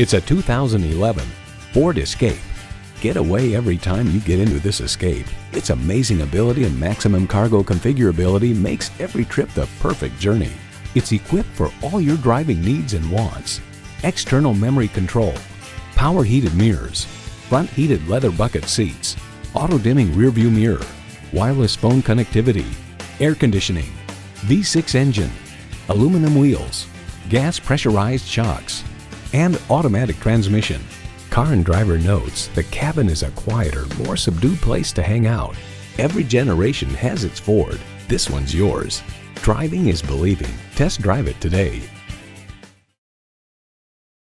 It's a 2011 Ford Escape. Get away every time you get into this Escape. Its amazing ability and maximum cargo configurability makes every trip the perfect journey. It's equipped for all your driving needs and wants. External memory control, power heated mirrors, front heated leather bucket seats, auto dimming rear view mirror, wireless phone connectivity, air conditioning, V6 engine, aluminum wheels, gas pressurized shocks, and automatic transmission. Car and Driver notes the cabin is a quieter, more subdued place to hang out. Every generation has its Ford. This one's yours. Driving is believing. Test drive it today.